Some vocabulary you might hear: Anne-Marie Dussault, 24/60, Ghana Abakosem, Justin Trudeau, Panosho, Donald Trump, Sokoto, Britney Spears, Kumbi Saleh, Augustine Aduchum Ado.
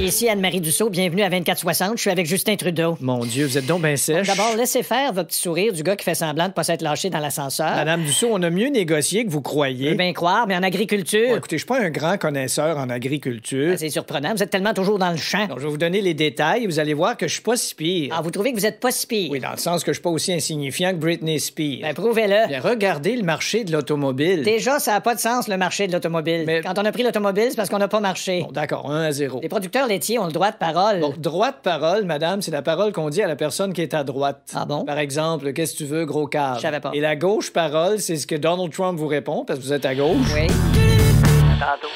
Ici Anne-Marie Dussault, bienvenue à 24/60. Je suis avec Justin Trudeau. Mon Dieu, vous êtes donc bien sèche. D'abord, laissez faire votre petit sourire du gars qui fait semblant de ne pas s'être lâché dans l'ascenseur. Madame Dussault, on a mieux négocié que vous croyez. Je veux bien croire, mais en agriculture... Bon, écoutez, je suis pas un grand connaisseur en agriculture. Ben, c'est surprenant, vous êtes tellement toujours dans le champ. Donc, je vais vous donner les détails et vous allez voir que je suis pas si pire. Ah, vous trouvez que vous êtes pas si pire? Oui, dans le sens que je suis pas aussi insignifiant que Britney Spears. Ben, prouvez-le. Bien, regardez le marché de l'automobile. Déjà, ça n'a pas de sens, le marché de l'automobile. Mais... quand on a pris l'automobile, c'est parce qu'on n'a pas marché. Bon, d'accord, 1-0. Les producteurs laitiers ont le droit de parole. Bon, droit de parole, madame, c'est la parole qu'on dit à la personne qui est à droite. Ah bon? Par exemple, qu'est-ce que tu veux, gros câble? Je savais pas. Et la gauche parole, c'est ce que Donald Trump vous répond, parce que vous êtes à gauche. Oui. À tantôt.